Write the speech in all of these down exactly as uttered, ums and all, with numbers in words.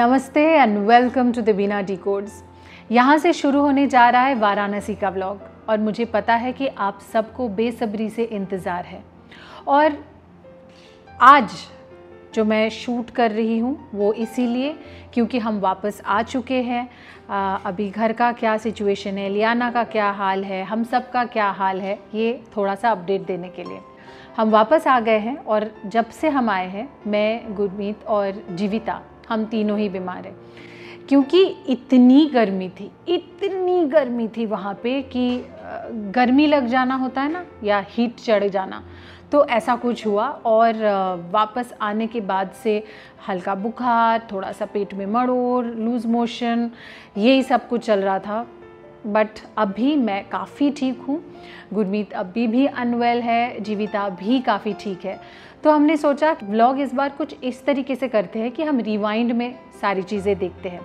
नमस्ते and welcome to Debina decodes. यहाँ से शुरू होने जा रहा है वाराणसी का व्लॉग और मुझे पता है कि आप सबको बेसब्री से इंतज़ार है। और आज जो मैं शूट कर रही हूँ वो इसीलिए क्योंकि हम वापस आ चुके हैं। अभी घर का क्या सिचुएशन है, लियाना का क्या हाल है, हम सब का क्या हाल है, ये थोड़ा सा अपडेट देने के लिए हम वापस आ गए हैं। और जब से हम आए हैं, मैं, गुरमीत और जीविता, हम तीनों ही बीमार हैं क्योंकि इतनी गर्मी थी, इतनी गर्मी थी वहाँ पे कि गर्मी लग जाना होता है ना, या हीट चढ़ जाना, तो ऐसा कुछ हुआ। और वापस आने के बाद से हल्का बुखार, थोड़ा सा पेट में मरोड़, लूज़ मोशन, यही सब कुछ चल रहा था। बट अभी मैं काफ़ी ठीक हूँ, गुरमीत अभी भी अनवेल है, जीविता भी काफ़ी ठीक है। तो हमने सोचा व्लॉग इस बार कुछ इस तरीके से करते हैं कि हम रिवाइंड में सारी चीज़ें देखते हैं,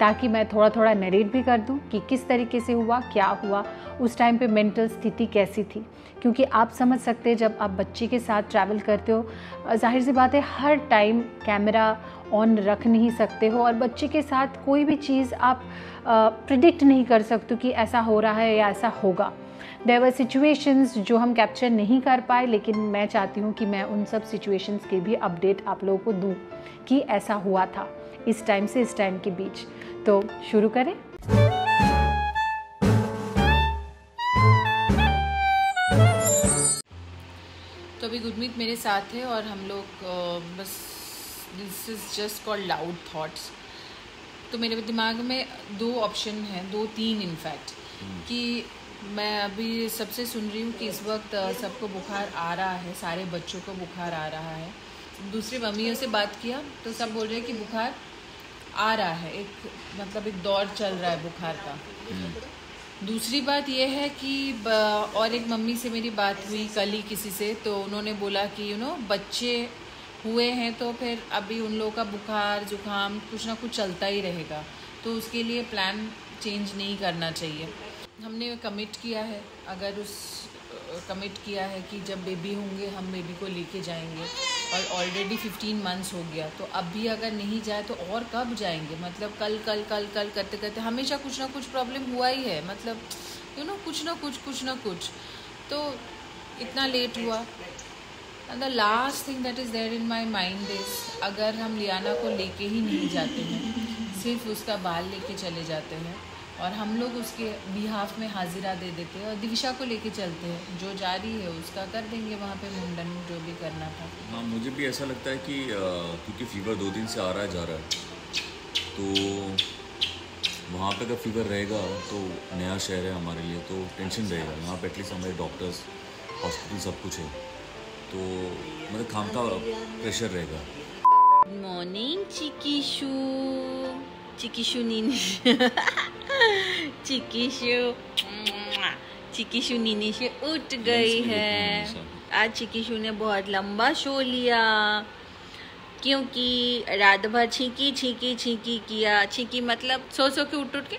ताकि मैं थोड़ा थोड़ा नरेट भी कर दूँ कि किस तरीके से हुआ, क्या हुआ, उस टाइम पे मेंटल स्थिति कैसी थी। क्योंकि आप समझ सकते हैं, जब आप बच्चे के साथ ट्रैवल करते हो, जाहिर सी बात है हर टाइम कैमरा ऑन रख नहीं सकते हो और बच्चे के साथ कोई भी चीज़ आप प्रिडिक्ट नहीं कर सकते कि ऐसा हो रहा है या ऐसा होगा। देयर वर सिचुएशंस जो हम कैप्चर नहीं कर पाए, लेकिन मैं चाहती हूँ कि मैं उन सब सिचुएशंस के भी अपडेट आप लोगों को दूँ कि ऐसा हुआ था इस टाइम से इस टाइम के बीच। तो शुरू करें। तो अभी गुरमीत मेरे साथ है और हम लोग बस, this is just called loud thoughts. तो मेरे दिमाग में दो ऑप्शन हैं, दो तीन इनफैक्ट, कि मैं अभी सबसे सुन रही हूँ कि इस वक्त सबको बुखार आ रहा है, सारे बच्चों को बुखार आ रहा है। दूसरी मम्मियों से बात किया तो सब बोल रहे हैं कि बुखार आ रहा है, एक मतलब एक दौर चल रहा है बुखार का। दूसरी बात यह है कि, और एक मम्मी से मेरी बात हुई कल ही किसी से, तो उन्होंने बोला कि यू नो बच्चे हुए हैं तो फिर अभी उन लोगों का बुखार जुकाम कुछ ना कुछ चलता ही रहेगा, तो उसके लिए प्लान चेंज नहीं करना चाहिए। हमने कमिट किया है, अगर उस कमिट किया है कि जब बेबी होंगे हम बेबी को लेके जाएंगे, और ऑलरेडी फिफ्टीन मंथ्स हो गया, तो अब भी अगर नहीं जाए तो और कब जाएंगे। मतलब कल कल कल कल करते करते हमेशा कुछ ना कुछ प्रॉब्लम हुआ ही है, मतलब यू नो कुछ ना कुछ कुछ ना कुछ। तो इतना लेट हुआ। And the last thing that is there in my mind is, अगर हम लियाना को लेके ही नहीं जाते हैं, सिर्फ उसका बाल लेके चले जाते हैं और हम लोग उसके बिहाफ में हाजिरा दे देते हैं और दिविशा को लेके चलते हैं, जो जारी है उसका कर देंगे वहाँ पे मुंडन जो भी करना था। हाँ, मुझे भी ऐसा लगता है कि क्योंकि फ़ीवर दो दिन से आ रहा है जा रहा है, तो वहाँ पे अगर फ़ीवर रहेगा तो नया शहर है हमारे लिए, तो टेंशन रहेगा। यहाँ पे एटलीस्ट हमारे डॉक्टर्स, हॉस्पिटल सब कुछ है, तो मतलब खाम का प्रेशर रहेगा। गुड मॉर्निंग चिकीशू, चिकीशू नीनी, चिकीशू चिकीशू नीनी से उठ गई है। आज चिकीशू ने बहुत लंबा शो लिया क्योंकि रात भर छींकी छींकी छींकी किया। छींकी मतलब सो सो के उठ उठ के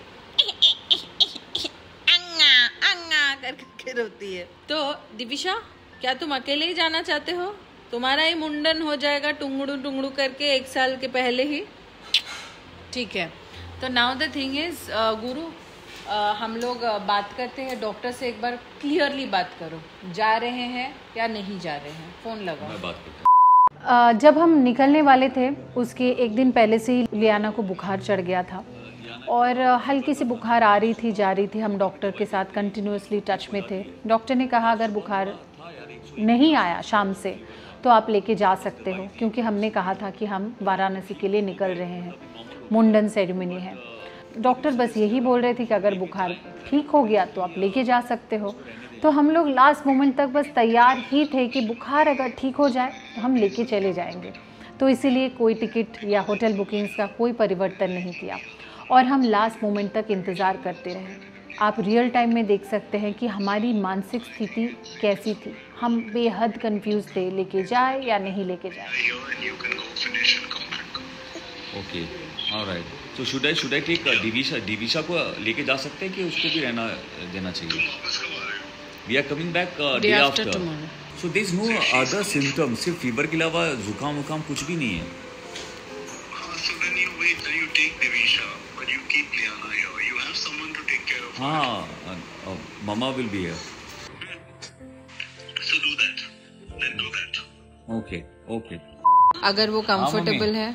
अंगा अंगा कर करके रोती है। तो दिविशा, क्या तुम अकेले ही जाना चाहते हो? तुम्हारा ही मुंडन हो जाएगा टुंगड़ू टुंगड़ू करके एक साल के पहले ही, ठीक है? तो now the thing is guru, uh, हम लोग uh, बात करते हैं डॉक्टर से। एक बार क्लियरली बात करो, जा रहे हैं या नहीं जा रहे हैं, फ़ोन लगाओ। मैं बात करता हूं। uh, जब हम निकलने वाले थे उसके एक दिन पहले से ही लियाना को बुखार चढ़ गया था और हल्की सी बुखार आ रही थी, जा रही थी। हम डॉक्टर के साथ कंटिन्यूसली टच में थे। डॉक्टर ने कहा अगर बुखार नहीं आया शाम से तो आप लेके जा सकते हो, क्योंकि हमने कहा था कि हम वाराणसी के लिए निकल रहे हैं, मुंडन सेरेमनी है। डॉक्टर बस यही बोल रहे थे कि अगर बुखार ठीक हो गया तो आप लेके जा सकते हो। तो हम लोग लास्ट मोमेंट तक बस तैयार ही थे कि बुखार अगर ठीक हो जाए तो हम लेके चले जाएंगे। तो इसीलिए कोई टिकट या होटल बुकिंग्स का कोई परिवर्तन नहीं किया और हम लास्ट मोमेंट तक इंतज़ार करते रहे। आप रियल टाइम में देख सकते हैं कि हमारी मानसिक स्थिति कैसी थी। हम बेहद कन्फ्यूज़ थे, लेके जाए या नहीं लेके जाए। ऑलराइट, तो should I should I take Divisha Divisha को लेके जा सकते हैं कि उसको भी रहना देना चाहिए? We are coming back day after, so there is no other symptoms, सिर्फ फीवर के अलावा जुकाम वुकाम कुछ भी नहीं है। take Divisha, but you keep Liana here. You have someone to take care of her. Ah, uh, uh, Mama will be here. So do that. Then do that. Okay, okay. अगर वो comfortable है,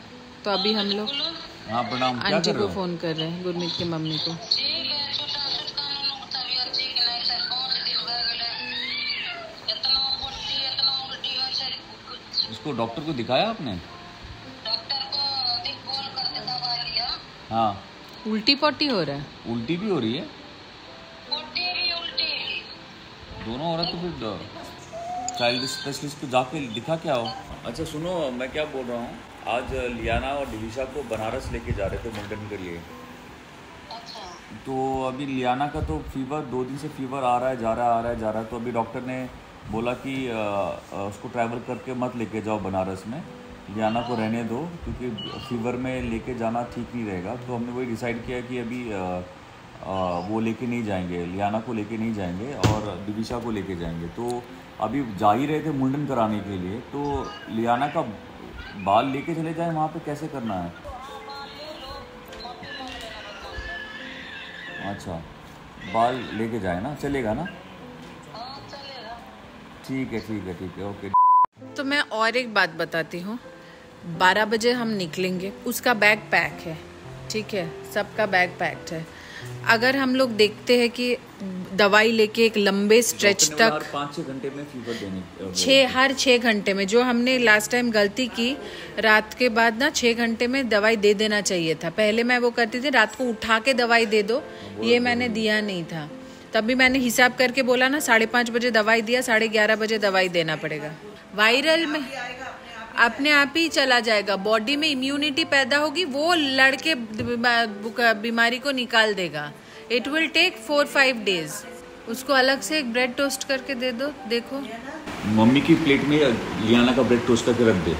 तो अभी हम लोग aunty को phone कर रहे हैं, गुरमीत की मम्मी को. इसको डॉक्टर को दिखाया आपने? हाँ. उल्टी पॉटी हो रहा है. उल्टी भी हो रही है. उल्टी भी उल्टी. दोनों हो रहा तो फिर चाइल्ड स्पेशलिस्ट को जाके दिखा क्या हो. अच्छा सुनो, मैं क्या बोल रहा हूँ, आज लियाना और डिविशा को बनारस लेके जा रहे थे मुंडन के लिए. अच्छा. तो अभी लियाना का तो फीवर दो दिन से फीवर आ रहा है जा रहा है आ रहा है जा रहा है, तो अभी डॉक्टर ने बोला कि उसको ट्रैवल करके मत लेके जाओ बनारस में, लियाना को रहने दो क्योंकि फीवर में लेके जाना ठीक नहीं रहेगा. तो हमने वही डिसाइड किया कि अभी आ, आ, वो लेके नहीं जाएंगे, लियाना को लेके नहीं जाएंगे और दिविशा को लेके जाएंगे. तो अभी जा ही रहे थे मुंडन कराने के लिए, तो लियाना का बाल लेके चले जाए वहाँ पे, कैसे करना है? अच्छा, बाल लेके जाए ना, चलेगा ना? ठीक है ठीक है ठीक है, ओके. तो मैं और एक बात बताती हूँ, बारह बजे हम निकलेंगे, उसका बैग पैक है, ठीक है, सबका बैग पैक्ड है. अगर हम लोग देखते हैं कि दवाई लेके एक लंबे स्ट्रेच तक पाँच छः घंटे में फीवर देने, छः हर छः घंटे में, जो हमने लास्ट टाइम गलती की, रात के बाद ना छः घंटे में दवाई दे देना चाहिए था. पहले मैं वो करती थी, रात को उठा के दवाई दे दो, ये मैंने दिया नहीं था. तभी मैंने हिसाब करके बोला ना, साढ़े पाँच बजे दवाई दिया, साढ़े ग्यारह बजे दवाई देना पड़ेगा. वायरल में अपने आप ही चला जाएगा, बॉडी में इम्यूनिटी पैदा होगी, वो लड़के बीमारी को निकाल देगा. It will take four five days. उसको अलग से एक ब्रेड टोस्ट करके दे दो, देखो मम्मी की प्लेट में लियाना का ब्रेड टोस्ट करके रख दे.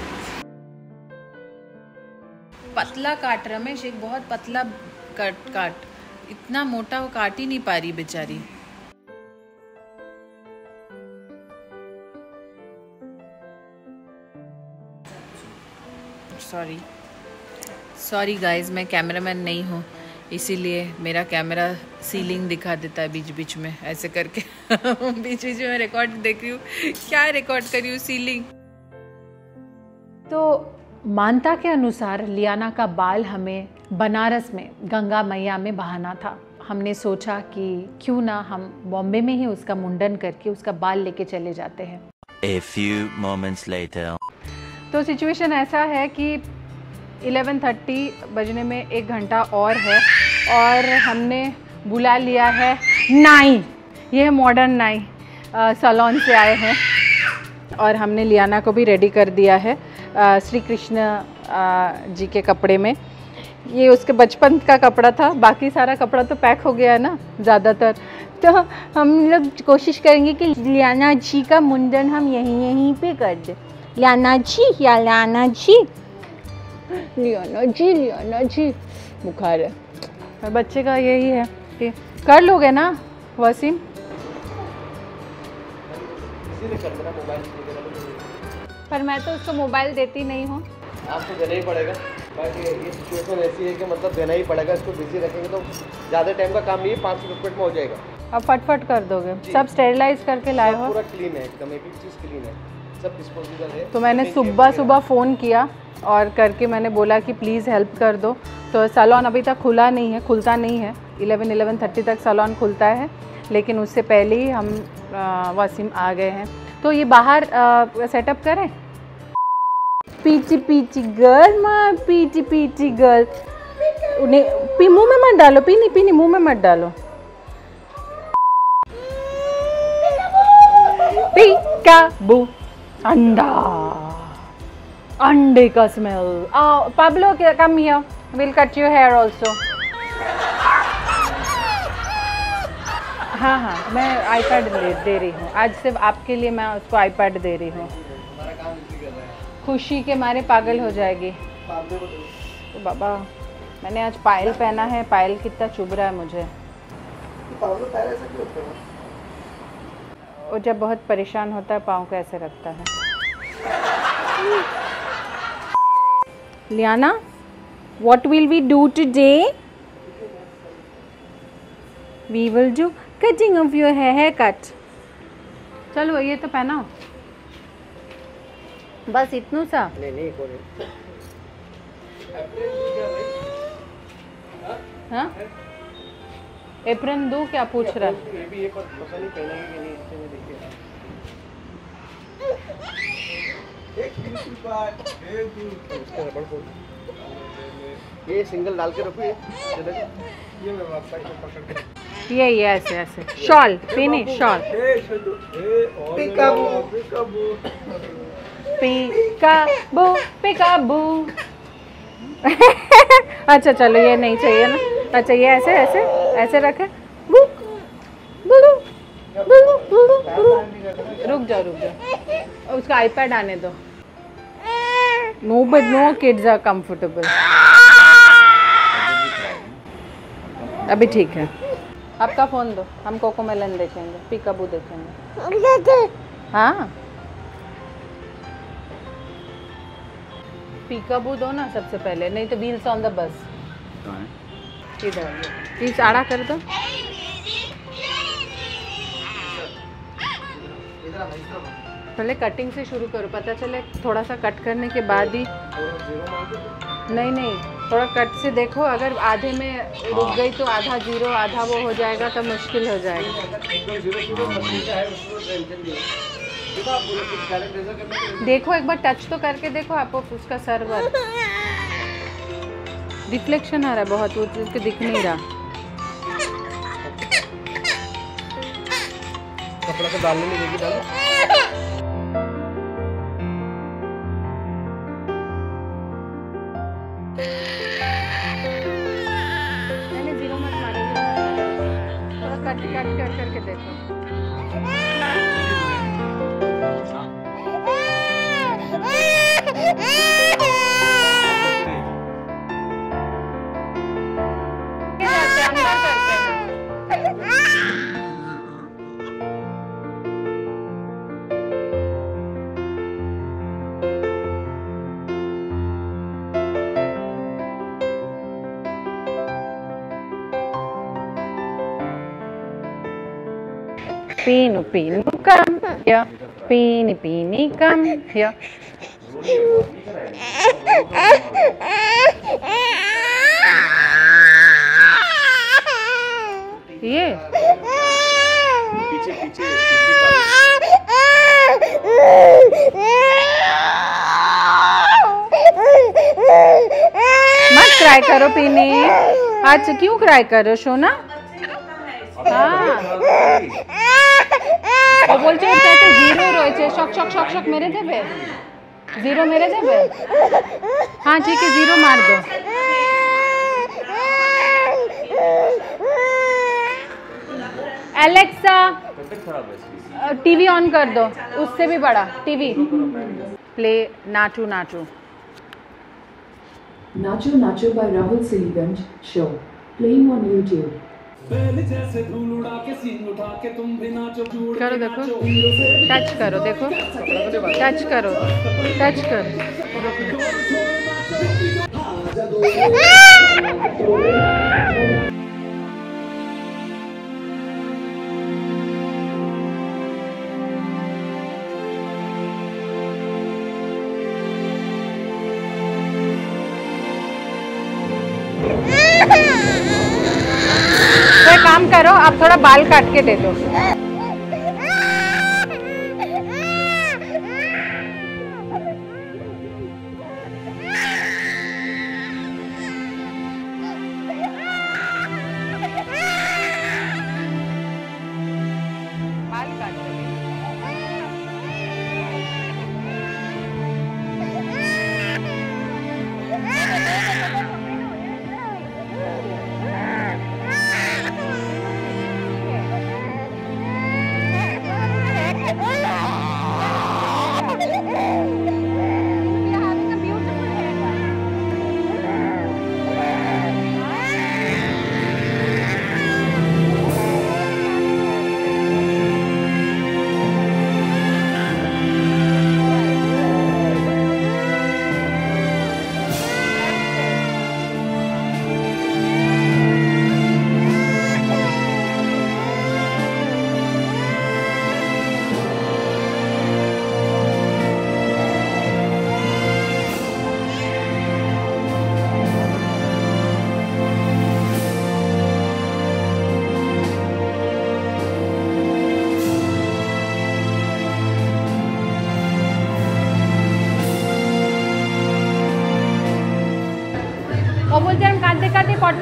पतला काट रमेश, एक बहुत पतला काट काट, इतना मोटा वो काट ही नहीं पा रही बेचारी. सॉरी सॉरी गाइज, मैं कैमरामैन नहीं हूँ, इसीलिए मेरा कैमरा सीलिंग दिखा देता है बीच बीच में ऐसे करके. बीच बीच में रिकॉर्ड देख रही हूँ, क्या रिकॉर्ड कर रही हूँ, सीलिंग. तो मान्यता के अनुसार लियाना का बाल हमें बनारस में गंगा मैया में बहाना था. हमने सोचा कि क्यों ना हम बॉम्बे में ही उसका मुंडन करके उसका बाल लेके चले जाते हैं. A few moments later. तो सिचुएशन ऐसा है कि ग्यारह तीस बजने में एक घंटा और है और हमने बुला लिया है नाई. ये मॉडर्न नाई सैलून से आए हैं और हमने लियाना को भी रेडी कर दिया है श्री कृष्ण जी के कपड़े में. ये उसके बचपन का कपड़ा था, बाकी सारा कपड़ा तो पैक हो गया है ना ज़्यादातर. तो हम लोग कोशिश करेंगे कि लियाना जी का मुंडन हम यहीं यहीं पे कर दें. लियाना जी या लियाना जी लियाना जी लियाना जी बुखार है और बच्चे का यही है कि कर लोगे ना वसीम. पर मैं तो उसको मोबाइल देती नहीं हूँ. आपको देना ही पड़ेगा, ये सिचुएशन ऐसी है कि मतलब देना ही पड़ेगा. इसको बिजी रखेंगे तो ज़्यादा टाइम का काम ये पाँच मिनट में हो जाएगा. आप फटफट कर दोगे. सब स्टेरिलाइज करके लाए हो, पूरा क्लीन है, एकदम एक चीज़ क्लीन है, सब डिस्पोजेबल है. तो मैंने सुबह सुबह फ़ोन किया और करके मैंने बोला कि प्लीज़ हेल्प कर दो. तो सैलून अभी तक खुला नहीं है, खुलता नहीं है. इलेवन इलेवन थर्टी तक सैलून खुलता है, लेकिन उससे पहले ही हम वासिम आ गए हैं. तो ये बाहर सेटअप करें. पीटी पीटी गर्ल माँ, पीटी पीटी गर्ल. उन्हें पी मुँह में मत डालो, पीनी पीनी मुँह में मत डालो. पीकाबू अंडा, अंडे का स्मेल. आओ Pablo come here, will cut your hair also. हाँ हाँ, मैं आईपैड दे रही हूँ आज, सिर्फ आपके लिए मैं उसको आईपैड दे रही हूँ. खुशी के मारे पागल हो जाएगी. तो बाबा मैंने आज पायल पहना है, पायल कितना चुभ रहा है मुझे. वो जब बहुत परेशान होता है पाँव को ऐसे रखता है. लियाना What will we do today? We will do cutting of your hair, haircut. चलो ये तो पहनाओ, बस इतना सा। नहीं नहीं हाँ? एप्रन दो क्या पूछ रहा है? ये भी एक और मसाले पहनेंगे नहीं, इससे मैं देखिए। एक दूसरी बात, एक दूसरी। ये सिंगल डाल के रखो ये। ये मैं वापस इसको पकड़ के। ये ये ऐसे ऐसे। शॉल, पीने शॉल। पीकाबू, पीकाबू, पीकाबू, पीकाबू। अच्छा चलो ये नहीं चाहिए ना। अच्छा ये ऐसे ऐसे ऐसे रखे। रुक जाओ रुक जाओ, उसका आईपैड आने दो। No but no kids are comfortable. अभी ठीक है, आपका फोन दो, हम कोकोमेलन देखेंगे, पीकाबू देखेंगे। हाँ पीकाबू दो ना सबसे पहले, नहीं तो wheels on the bus. Please आड़ा कर दो। पहले कटिंग से शुरू करो, पता चले थोड़ा सा कट करने के बाद ही। नहीं नहीं थोड़ा कट से देखो, अगर आधे में रुक गई तो आधा जीरो आधा वो हो जाएगा तो मुश्किल हो जाएगा। देखो एक बार टच तो करके देखो, आपको उसका सर्वर रिफ्लेक्शन आ रहा है बहुत, वो उसके दिख नहीं रहा। कपड़ा तो डालने नहीं देगी, डालो। Peenu peenu come here, peenu peenu come here. ये पीछे पीछे मत क्राई करो पीने, आज क्यों क्राई करो सोना? हाँ वो बोलते हैं कहते जीरो रोचे शक शक शक शक मेरे देबे, जीरो मेरे देबे। हाँ ठीक है जीरो मार दो। एलेक्सा टीवी ऑन कर दो, उससे भी बड़ा टीवी। प्ले नाचू नाचू नाचू नाचू by Rahul Singh show playing on YouTube. करो देखो, टच करो देखो, टच करो टच करो। तो काम करो आप, थोड़ा बाल काट के दे दो।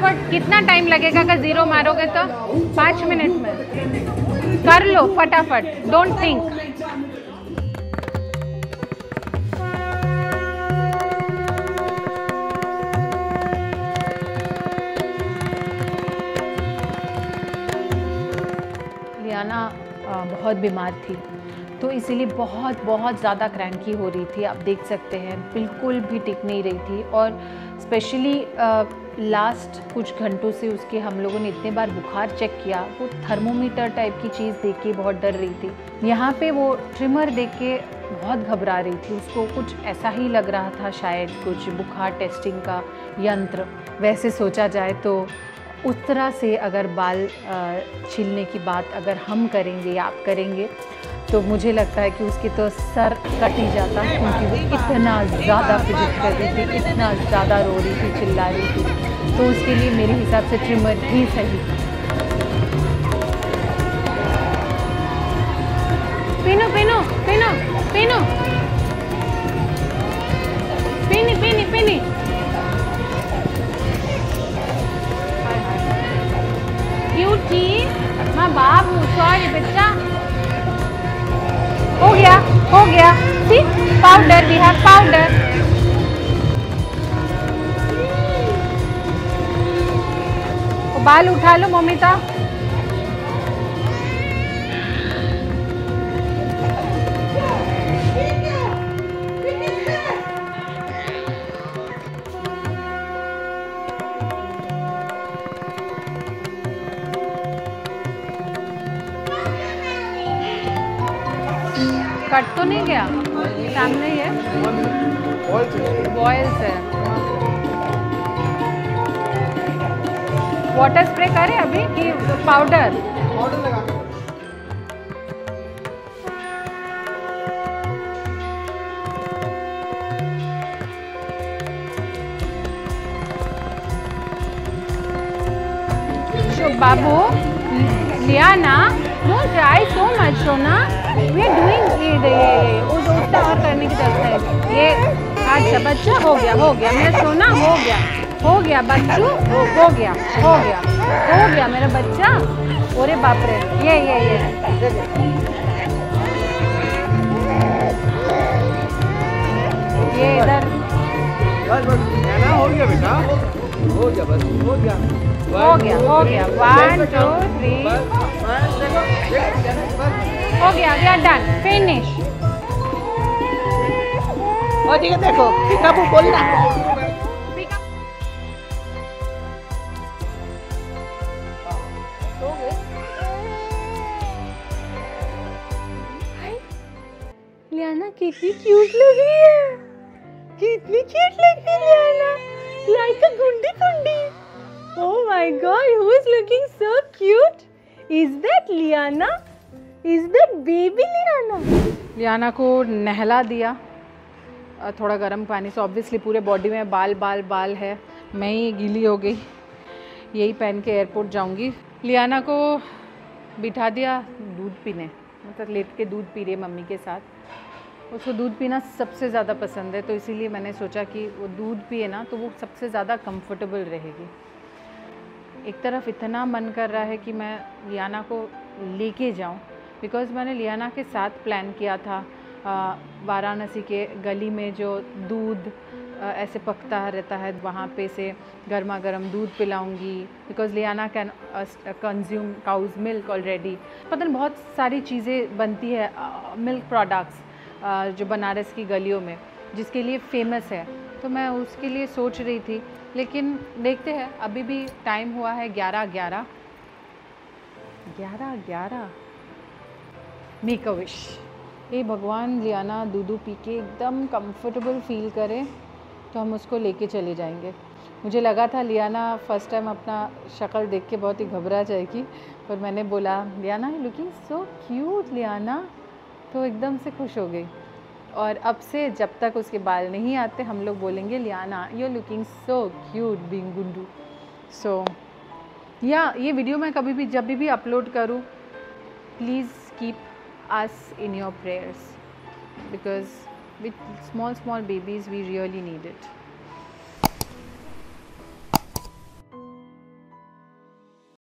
फटाफट कितना टाइम लगेगा अगर जीरो मारोगे तो? पाँच मिनट में कर लो फटाफट, डोंट थिंक। लियाना बहुत बीमार थी तो इसीलिए बहुत बहुत ज़्यादा क्रैंकी हो रही थी, आप देख सकते हैं, बिल्कुल भी टिक नहीं रही थी। और स्पेशली लास्ट कुछ घंटों से उसके हम लोगों ने इतने बार बुखार चेक किया, वो थर्मोमीटर टाइप की चीज़ देख के बहुत डर रही थी। यहाँ पे वो ट्रिमर देख के बहुत घबरा रही थी, उसको कुछ ऐसा ही लग रहा था शायद कुछ बुखार टेस्टिंग का यंत्र। वैसे सोचा जाए तो उस तरह से अगर बाल छीलने की बात अगर हम करेंगे या आप करेंगे तो मुझे लगता है कि उसके तो सर कट ही जाता, क्योंकि वो इतना ज़्यादा फिजिट कर रही थी, इतना ज़्यादा रो रही थी, चिल्ला रही थी। तो उसके लिए मेरे हिसाब से ट्रिमर ही सही था। पिनो पिनो पिनो पिनो पिनी पिनी पिनी क्यूटी माँ बाबू, सॉरी बच्चा, हो गया हो गया। सी पाउडर भी है, पाउडर। बाल उठा लो ममिता। कट तो नहीं गया, सामने ही है, बॉयल्स है। वाटर स्प्रे करें अभी कि पाउडर? पाउडर लगा। बाबू, लियाना, don't try so much, Shona. We are doing it. ये उस उठता और करने की जरूरत है। ये अच्छा बच्चा हो गया हो गया मेरा सोना, हो गया हो गया बच्चू, हो गया हो गया हो गया मेरा बच्चा। अरे बाप रे, ये ये ये ये इधर हो गया बेटा, हो गया बस, हो गया हो गया हो गया। वन टू थ्री हो गया, वी आर डन, फिनिश। और ठीक है, देखो पीकाबू बोलना। लियाना कितनी क्यूट लग रही है, कितनी क्यूट लग रही है लियाना, like a गुंडी गुंडी। Oh my God, who is looking so cute? Is that Liana? Is that baby Liana? लियाना को नहला दिया थोड़ा गर्म पानी से। ऑब्वियसली पूरे बॉडी में बाल बाल बाल है, मैं ही गीली हो गई, यही पहन के एयरपोर्ट जाऊंगी। लियाना को बिठा दिया दूध पीने, मतलब लेट के दूध पी रही है मम्मी के साथ। उसको दूध पीना सबसे ज़्यादा पसंद है, तो इसीलिए मैंने सोचा कि वो दूध पिए ना तो वो सबसे ज़्यादा कंफर्टेबल रहेगी। एक तरफ इतना मन कर रहा है कि मैं लियाना को लेके जाऊं, बिकॉज़ मैंने लियाना के साथ प्लान किया था वाराणसी के गली में जो दूध ऐसे पकता रहता है वहाँ पे से गर्मा गर्म दूध पिलाऊंगी, because Liana can consume cows milk already. पता नहीं बहुत सारी चीज़ें बनती है मिल्क प्रोडक्ट्स जो बनारस की गलियों में जिसके लिए फेमस है, तो मैं उसके लिए सोच रही थी। लेकिन देखते हैं, अभी भी टाइम हुआ है ग्यारह ग्यारह ग्यारह ग्यारह। Make a wish. ये भगवान, लियाना दूधू पी के एकदम कंफर्टेबल फील करे तो हम उसको लेके चले जाएंगे। मुझे लगा था लियाना फर्स्ट टाइम अपना शक्ल देख के बहुत ही घबरा जाएगी, पर मैंने बोला लियाना लुकिंग सो क्यूट, लियाना तो एकदम से खुश हो गई। और अब से जब तक उसके बाल नहीं आते हम लोग बोलेंगे लियाना you looking so cute being गुंडू। सो या ये वीडियो मैं कभी भी जब भी अपलोड करूं, please keep us in your prayers, because with small small babies we really need it.